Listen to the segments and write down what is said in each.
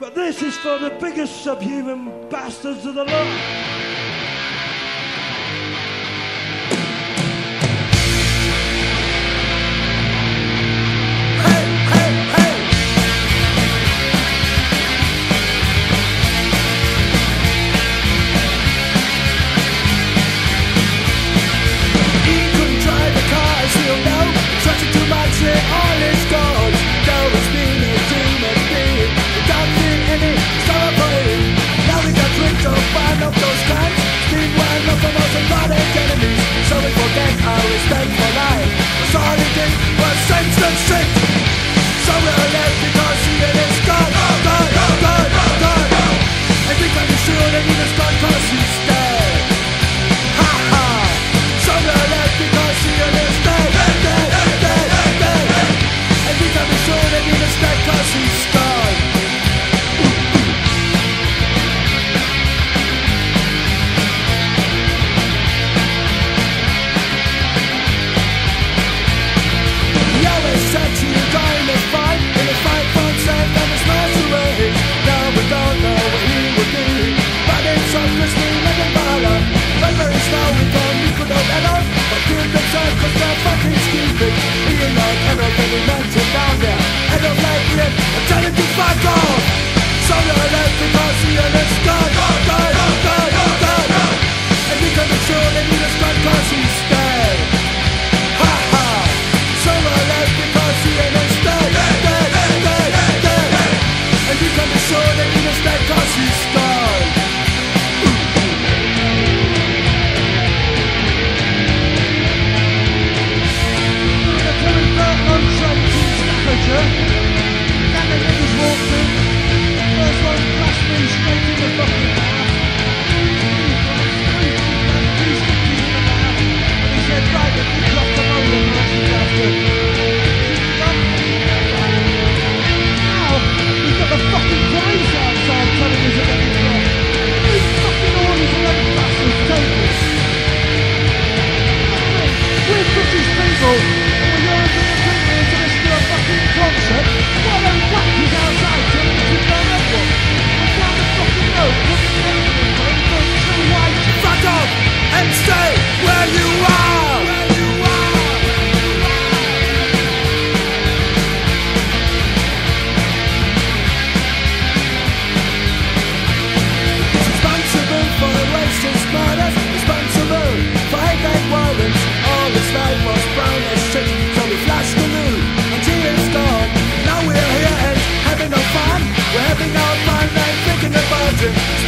But this is for the biggest subhuman bastards of the lot.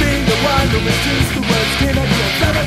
Being the one who misuse the words, cannot be a